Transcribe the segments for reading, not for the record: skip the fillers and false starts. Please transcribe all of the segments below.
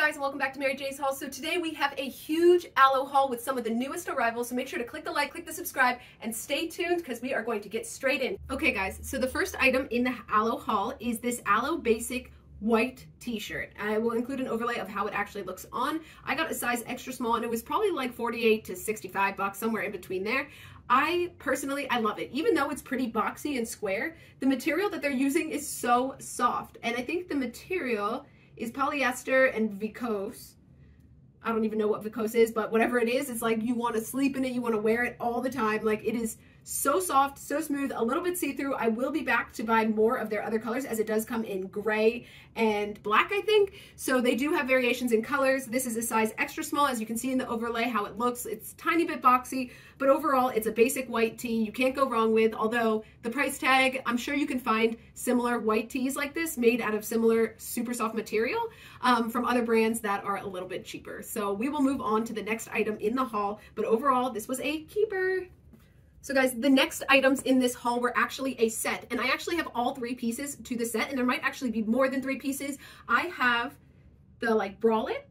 Guys, welcome back to Mary J's Haul. So today we have a huge Alo haul with some of the newest arrivals, so make sure to click the like, click the subscribe, and stay tuned because we are going to get straight in. Okay guys, so the first item in the Alo haul is this Alo Basic white t-shirt. I will include an overlay of how it actually looks on. I got a size extra small and it was probably like 48 to 65 bucks, somewhere in between there. I personally love it. Even though it's pretty boxy and square, the material that they're using is so soft, and I think the material is polyester and viscose. I don't even know what viscose is, but whatever it is, it's like you want to sleep in it, you want to wear it all the time. Like, it is so soft, so smooth, a little bit see-through. I will be back to buy more of their other colors, as it does come in gray and black, I think. So they do have variations in colors. This is a size extra small, as you can see in the overlay how it looks. It's a tiny bit boxy, but overall it's a basic white tee you can't go wrong with, although the price tag, I'm sure you can find similar white tees like this made out of similar super soft material from other brands that are a little bit cheaper. So we will move on to the next item in the haul, but overall this was a keeper. So guys, the next items in this haul were actually a set, and I actually have all three pieces to the set, and there might actually be more than three pieces. I have the like bralette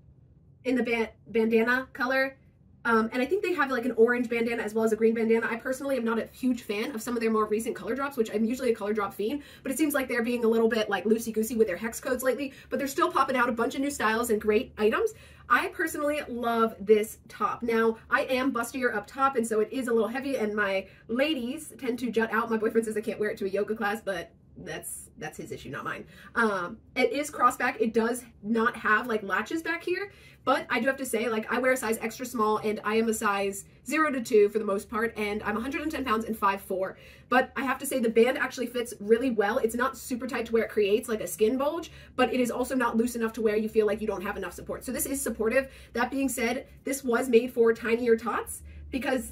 in the bandana color, and I think they have like an orange bandana as well as a green bandana. I personally am not a huge fan of some of their more recent color drops, which I'm usually a color drop fiend, but it seems like they're being a little bit like loosey-goosey with their hex codes lately, but they're still popping out a bunch of new styles and great items. I personally love this top. Now, I am bustier up top, and so it is a little heavy, and my ladies tend to jut out. My boyfriend says I can't wear it to a yoga class, but that's his issue, not mine. It is crossback. It does not have like latches back here, but I do have to say, like, I wear a size extra small and I am a size 0 to 2 for the most part, and I'm 110 pounds and 5'4", but I have to say the band actually fits really well. It's not super tight to where it creates like a skin bulge, but it is also not loose enough to where you feel like you don't have enough support. So this is supportive. That being said, this was made for tinier tots because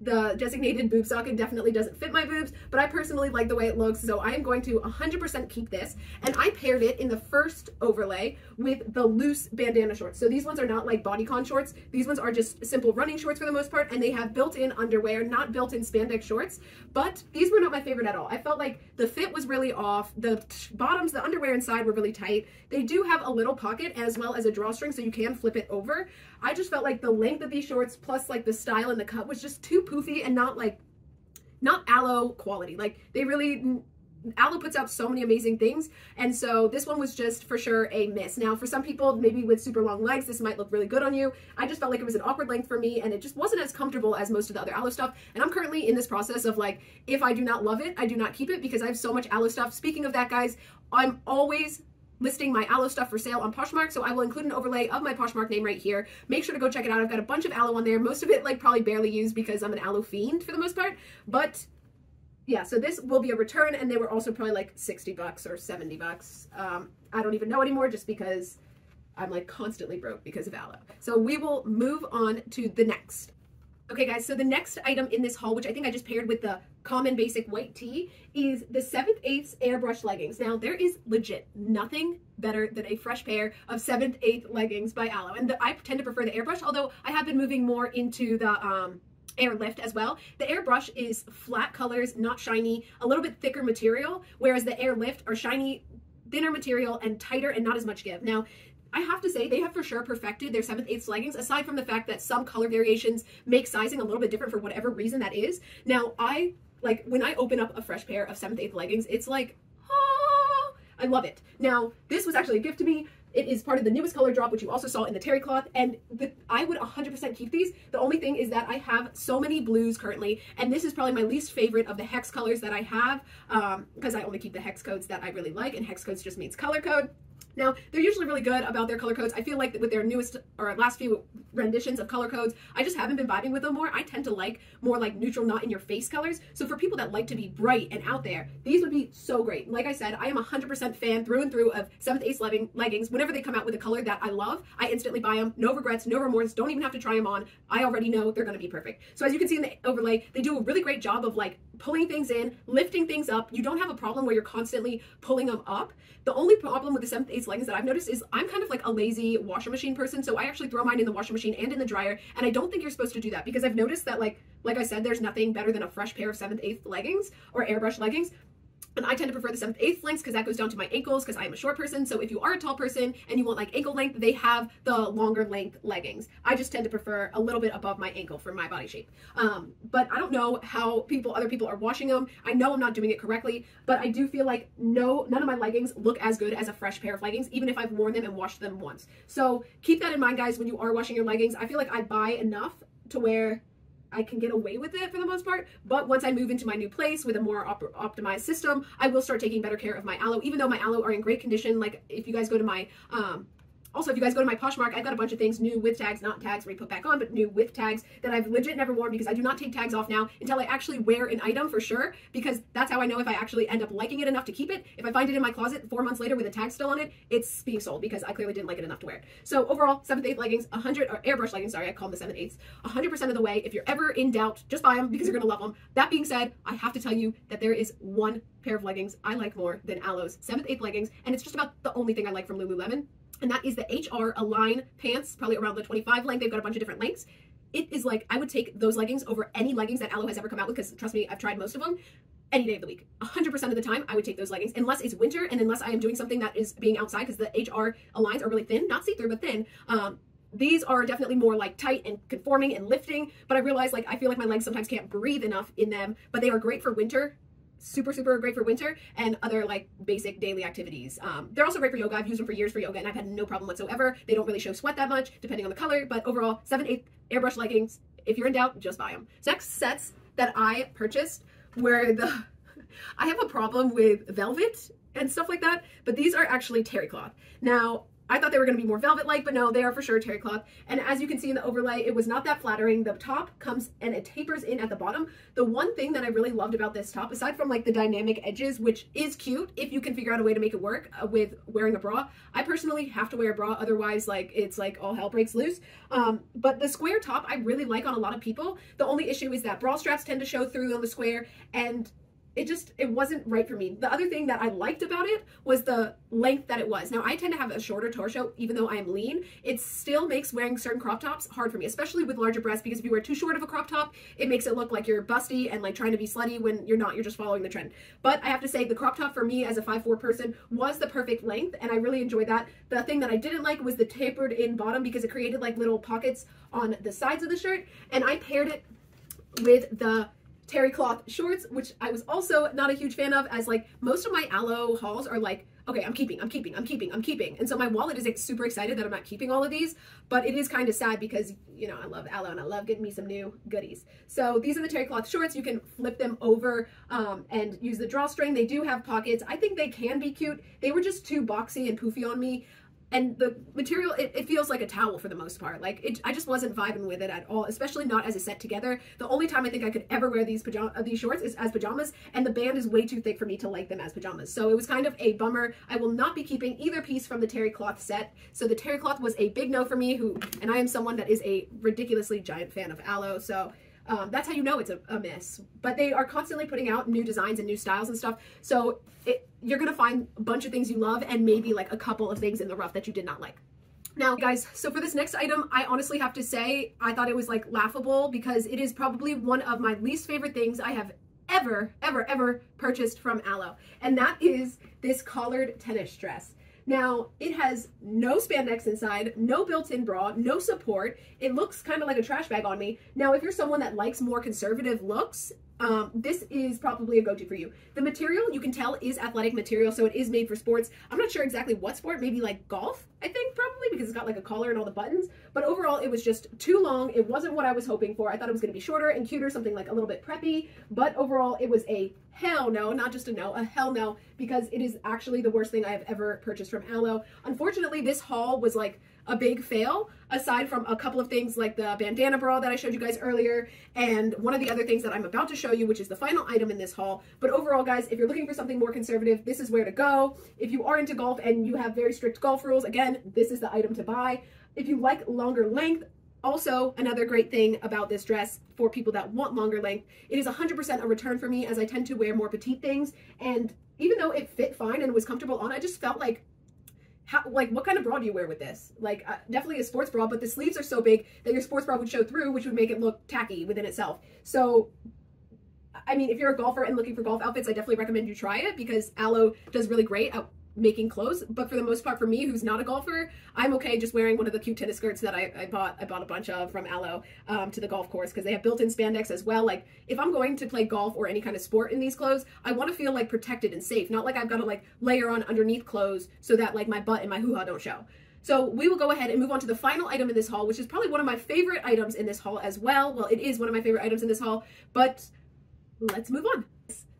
the designated boob socket definitely doesn't fit my boobs, but I personally like the way it looks, so I am going to 100% keep this. And I paired it in the first overlay with the loose bandana shorts. So these ones are not like bodycon shorts. These ones are just simple running shorts for the most part, and they have built-in underwear, not built-in spandex shorts, but these were not my favorite at all. I felt like the fit was really off. The bottoms, the underwear inside were really tight. They do have a little pocket as well as a drawstring, so you can flip it over. I just felt like the length of these shorts plus like the style and the cut was just too poofy and not Alo quality. Like, they really, Alo puts out so many amazing things, and so this one was just for sure a miss. Now, for some people, maybe with super long legs, this might look really good on you. I just felt like it was an awkward length for me, and it just wasn't as comfortable as most of the other Alo stuff, and I'm currently in this process of like, if I do not love it, I do not keep it, because I have so much Alo stuff. Speaking of that, guys, I'm always listing my Alo stuff for sale on Poshmark, so I will include an overlay of my Poshmark name right here. Make sure to go check it out. I've got a bunch of Alo on there, most of it like probably barely used because I'm an Alo fiend for the most part, but yeah, so this will be a return, and they were also probably like 60 bucks or 70 bucks. I don't even know anymore just because I'm like constantly broke because of Alo. So we will move on to the next. Okay guys, so the next item in this haul, which I think I just paired with the common basic white tee, is the 7/8 airbrush leggings. Now, there is legit nothing better than a fresh pair of 7/8 leggings by Alo, and I tend to prefer the airbrush, although I have been moving more into the airlift as well. The airbrush is flat colors, not shiny, a little bit thicker material, whereas the airlift are shiny, thinner material and tighter and not as much give. Now, I have to say, they have for sure perfected their 7/8 leggings, aside from the fact that some color variations make sizing a little bit different for whatever reason that is. Now, I like, when I open up a fresh pair of 7/8 leggings, it's like, oh, I love it. Now, this was actually a gift to me. It is part of the newest color drop, which you also saw in the terry cloth, and I would 100% keep these. The only thing is that I have so many blues currently, and this is probably my least favorite of the hex colors that I have, because I only keep the hex codes that I really like, and hex codes just means color code. Now, they're usually really good about their color codes. I feel like with their newest or last few renditions of color codes, I just haven't been vibing with them more. I tend to like more like neutral, not in your face colors. So for people that like to be bright and out there, these would be so great. Like I said, I am 100% fan through and through of 7/8 leggings. Whenever they come out with a color that I love, I instantly buy them. No regrets, no remorse. Don't even have to try them on. I already know they're going to be perfect. So as you can see in the overlay, they do a really great job of like pulling things in, lifting things up. You don't have a problem where you're constantly pulling them up. The only problem with the 7/8 leggings that I've noticed is I'm kind of like a lazy washer machine person, so I actually throw mine in the washing machine and in the dryer, and I don't think you're supposed to do that, because I've noticed that like I said, there's nothing better than a fresh pair of 7/8 leggings or airbrush leggings. And I tend to prefer the 7th/8th lengths because that goes down to my ankles because I am a short person. So if you are a tall person and you want like ankle length, they have the longer length leggings. I just tend to prefer a little bit above my ankle for my body shape. But I don't know how other people are washing them. I know I'm not doing it correctly, but I do feel like none of my leggings look as good as a fresh pair of leggings, even if I've worn them and washed them once. So keep that in mind, guys, when you are washing your leggings. I feel like I buy enough to wear I can get away with it for the most part, but once I move into my new place with a more optimized system, I will start taking better care of my aloe, even though my aloe are in great condition. Like if you guys go to my, also if you guys go to my Poshmark, I've got a bunch of things new with tags, not tags re-put back on, but new with tags that I've legit never worn because I do not take tags off now until I actually wear an item for sure, because that's how I know if I actually end up liking it enough to keep it. If I find it in my closet 4 months later with a tag still on it, it's being sold because I clearly didn't like it enough to wear it. So overall, 7th/8th leggings, or airbrush leggings, sorry, I call them the 7/8ths, 100% of the way. If you're ever in doubt, just buy them because you're going to love them. That being said, I have to tell you that there is one pair of leggings I like more than Alo's 7th/8th leggings, and it's just about the only thing I like from Lululemon. And that is the HR Align pants, probably around the 25 length. They've got a bunch of different lengths. It is like, I would take those leggings over any leggings that Alo has ever come out with, because trust me, I've tried most of them. Any day of the week, 100% of the time, I would take those leggings, unless it's winter and unless I am doing something that is being outside, because the HR Aligns are really thin, not see-through, but thin. These are definitely more like tight and conforming and lifting, but I realize like, I feel like my legs sometimes can't breathe enough in them, but they are great for winter. Super, super great for winter and other like basic daily activities. They're also great for yoga. I've used them for years for yoga and I've had no problem whatsoever. They don't really show sweat that much depending on the color, but overall 7/8 airbrush leggings. If you're in doubt, just buy them. Next sets that I purchased were I have a problem with velvet and stuff like that, but these are actually terry cloth. Now, I thought they were going to be more velvet-like, but no, they are for sure terry cloth. And as you can see in the overlay, it was not that flattering. The top comes and it tapers in at the bottom. The one thing that I really loved about this top, aside from like the dynamic edges, which is cute if you can figure out a way to make it work with wearing a bra. I personally have to wear a bra, otherwise like it's like all hell breaks loose. But the square top I really like on a lot of people. The only issue is that bra straps tend to show through on the square, and it wasn't right for me. The other thing that I liked about it was the length that it was. Now I tend to have a shorter torso, even though I am lean. It still makes wearing certain crop tops hard for me, especially with larger breasts, because if you wear too short of a crop top, it makes it look like you're busty and like trying to be slutty when you're not, you're just following the trend. But I have to say the crop top for me as a 5'4" person was the perfect length, and I really enjoyed that. The thing that I didn't like was the tapered in bottom, because it created like little pockets on the sides of the shirt, and I paired it with the terry cloth shorts, which I was also not a huge fan of, as like most of my Alo hauls are like, okay, I'm keeping. And so my wallet is like super excited that I'm not keeping all of these, but it is kind of sad because, you know, I love Alo and I love getting me some new goodies. So these are the terry cloth shorts. You can flip them over and use the drawstring. They do have pockets. I think they can be cute. They were just too boxy and poofy on me. And the material, it feels like a towel for the most part. Like I just wasn't vibing with it at all, especially not as a set together. The only time I think I could ever wear these shorts is as pajamas, and the band is way too thick for me to like them as pajamas. So it was kind of a bummer. I will not be keeping either piece from the terry cloth set. So the terry cloth was a big no for me, and I am someone that is a ridiculously giant fan of Alo, so that's how you know it's a miss. But they are constantly putting out new designs and new styles and stuff, so you're gonna find a bunch of things you love and maybe like a couple of things in the rough that you did not like. Now guys, so for this next item, I honestly have to say I thought it was like laughable, because it is probably one of my least favorite things I have ever purchased from Alo, and that is this collared tennis dress. Now, it has no spandex inside, no built-in bra, no support. It looks kind of like a trash bag on me. Now, if you're someone that likes more conservative looks, this is probably a go-to for you. The material, you can tell, is athletic material, so it is made for sports. I'm not sure exactly what sport, maybe like golf, I think, probably, because it's got like a collar and all the buttons. But overall, it was just too long. It wasn't what I was hoping for. I thought it was going to be shorter and cuter, something like a little bit preppy. But overall, it was a hell no, not just a no, a hell no, because it is actually the worst thing I have ever purchased from Alo. Unfortunately, this haul was like a big fail, aside from a couple of things like the bandana bra that I showed you guys earlier, and one of the other things that I'm about to show you, which is the final item in this haul. But overall, guys, if you're looking for something more conservative, this is where to go. If you are into golf and you have very strict golf rules, again, this is the item to buy. If you like longer length, also, another great thing about this dress for people that want longer length, it is 100% a return for me, as I tend to wear more petite things, and even though it fit fine and was comfortable on, I just felt like, what kind of bra do you wear with this? Like, definitely a sports bra, but the sleeves are so big that your sports bra would show through, which would make it look tacky within itself. So I mean, if you're a golfer and looking for golf outfits, I definitely recommend you try it because Alo does really great at making clothes. But for the most part, for me, who's not a golfer, I'm okay just wearing one of the cute tennis skirts that I bought a bunch of from Alo to the golf course because they have built-in spandex as well. Like, if I'm going to play golf or any kind of sport in these clothes, I want to feel like protected and safe, not like I've got to like layer on underneath clothes so that like my butt and my hoo-ha don't show. So we will go ahead and move on to the final item in this haul, which is probably one of my favorite items in this haul as well. Well, it is one of my favorite items in this haul, but let's move on.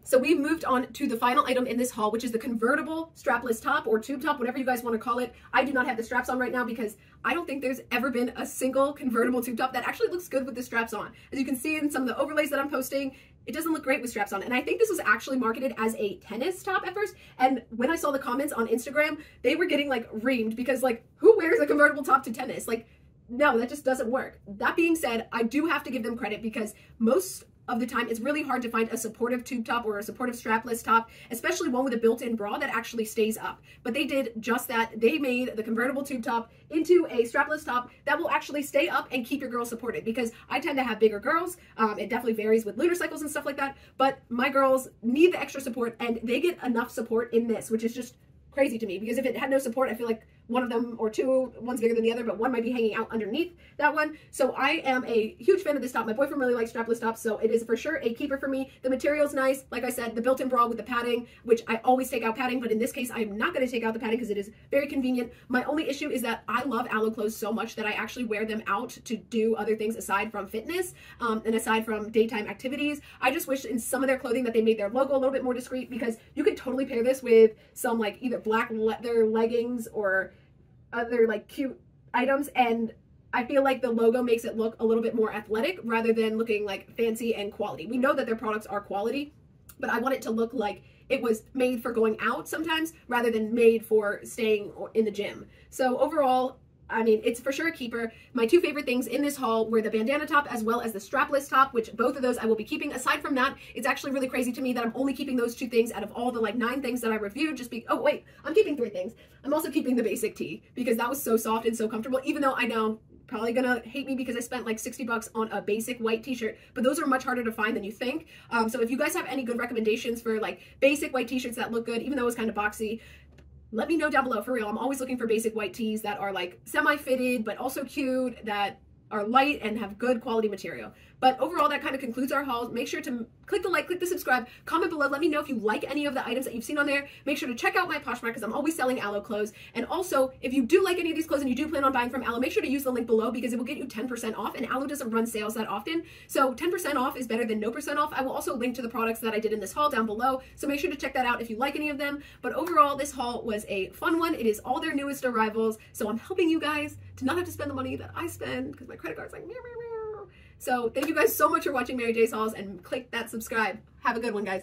So we've moved on to the final item in this haul, which is the convertible strapless top or tube top, whatever you guys want to call it. I do not have the straps on right now because I don't think there's ever been a single convertible tube top that actually looks good with the straps on. As you can see in some of the overlays that I'm posting, it doesn't look great with straps on. And I think this was actually marketed as a tennis top at first. And when I saw the comments on Instagram, they were getting like reamed because like, who wears a convertible top to tennis? Like, no, that just doesn't work. That being said, I do have to give them credit because most of the time, it's really hard to find a supportive tube top or a supportive strapless top, especially one with a built-in bra that actually stays up. But they did just that. They made the convertible tube top into a strapless top that will actually stay up and keep your girl supported because I tend to have bigger girls. It definitely varies with lunar cycles and stuff like that, but my girls need the extra support and they get enough support in this, which is just crazy to me because if it had no support, I feel like one of them or two, one's bigger than the other, but one might be hanging out underneath that one. So I am a huge fan of this top. My boyfriend really likes strapless tops, so it is for sure a keeper for me. The material's nice. Like I said, the built-in bra with the padding, which I always take out padding, but in this case, I'm not going to take out the padding because it is very convenient. My only issue is that I love Alo clothes so much that I actually wear them out to do other things aside from fitness and aside from daytime activities. I just wish in some of their clothing that they made their logo a little bit more discreet because you could totally pair this with some like either black leather leggings or other like cute items, and I feel like the logo makes it look a little bit more athletic rather than looking like fancy and quality. We know that their products are quality, but I want it to look like it was made for going out sometimes rather than made for staying in the gym. So overall, I mean, it's for sure a keeper. My two favorite things in this haul were the bandana top as well as the strapless top, which both of those I will be keeping. Aside from that, it's actually really crazy to me that I'm only keeping those two things out of all the like 9 things that I reviewed. Just be, oh wait, I'm keeping 3 things. I'm also keeping the basic tee because that was so soft and so comfortable, even though I know probably gonna hate me because I spent like $60 on a basic white t-shirt, but those are much harder to find than you think. So if you guys have any good recommendations for like basic white t-shirts that look good, even though it's kind of boxy, let me know down below, for real. I'm always looking for basic white tees that are like semi-fitted, but also cute, that are light and have good quality material. But overall, that kind of concludes our haul. Make sure to click the like, click the subscribe, comment below. Let me know if you like any of the items that you've seen on there. Make sure to check out my Poshmark because I'm always selling Alo clothes. And also, if you do like any of these clothes and you do plan on buying from Alo, make sure to use the link below because it will get you 10% off. And Alo doesn't run sales that often. So 10% off is better than no % off. I will also link to the products that I did in this haul down below. So make sure to check that out if you like any of them. But overall, this haul was a fun one. It is all their newest arrivals. So I'm helping you guys to not have to spend the money that I spend because my credit card's like, meow, meow, meow. So thank you guys so much for watching Mary J's Hauls, and click that subscribe. Have a good one, guys.